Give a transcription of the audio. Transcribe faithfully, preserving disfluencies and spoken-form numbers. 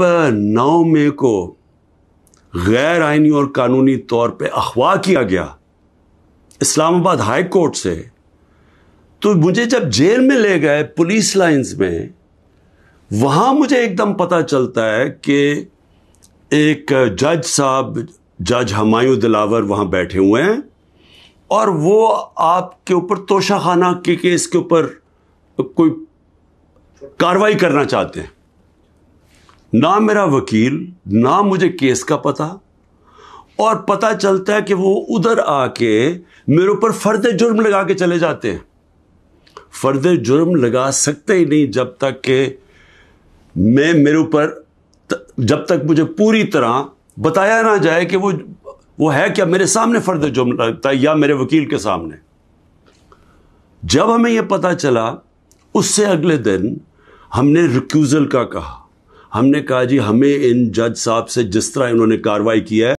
अब नौ मई को गैर आइनी और कानूनी तौर पे अगवा किया गया इस्लामाबाद हाई कोर्ट से, तो मुझे जब जेल में ले गए पुलिस लाइंस में, वहाँ मुझे एकदम पता चलता है कि एक जज साहब जज हमायूं दिलावर वहाँ बैठे हुए हैं और वो आपके ऊपर तोशाखाना के केस के ऊपर कोई कार्रवाई करना चाहते हैं। ना मेरा वकील, ना मुझे केस का पता, और पता चलता है कि वो उधर आके मेरे ऊपर फर्द जुर्म लगा के चले जाते हैं। फर्द जुर्म लगा सकते ही नहीं जब तक कि मैं मेरे ऊपर जब तक मुझे पूरी तरह बताया ना जाए कि वो वो है क्या मेरे सामने फर्द जुर्म लगता है या मेरे वकील के सामने। जब हमें यह पता चला, उससे अगले दिन हमने रिक्यूज़ल का कहा। हमने कहा जी हमें इन जज साहब से जिस तरह इन्होंने कार्रवाई की है